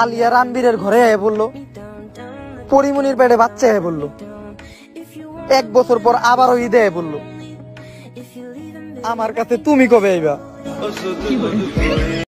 আলিয়া রানবীরের ঘরে আয় বললো, পরিমনির পেটে বাচ্চা আয় বললো, 1 বছর পর আবারও ঈদে আয় বললো, আমার কাছে তুমি কবে আইবা।